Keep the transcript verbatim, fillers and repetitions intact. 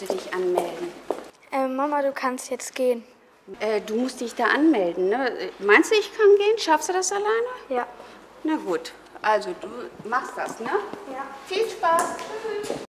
musst du dich anmelden. Äh, Mama, du kannst jetzt gehen. Äh, du musst dich da anmelden, ne? Meinst du, ich kann gehen? Schaffst du das alleine? Ja. Na gut, also du machst das, ne? Ja. Viel Spaß. Tschüss.